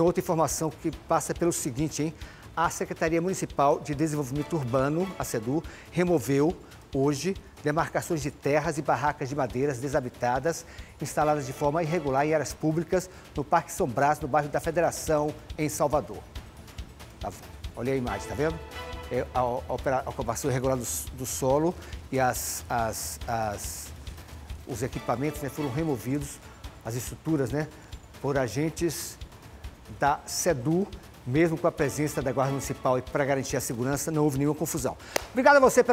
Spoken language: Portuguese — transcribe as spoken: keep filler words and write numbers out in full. Tem outra informação que passa pelo seguinte, hein? A Secretaria Municipal de Desenvolvimento Urbano, a SEDU, removeu hoje demarcações de terras e barracas de madeiras desabitadas instaladas de forma irregular em áreas públicas no Parque São Brás, no bairro da Federação, em Salvador. Tá, olha a imagem, tá vendo? É a, a, a ocupação irregular do, do solo e as, as, as, os equipamentos, né, foram removidos, as estruturas, né, por agentes da SEDU. Mesmo com a presença da Guarda Municipal e para garantir a segurança, não houve nenhuma confusão. Obrigado a você pela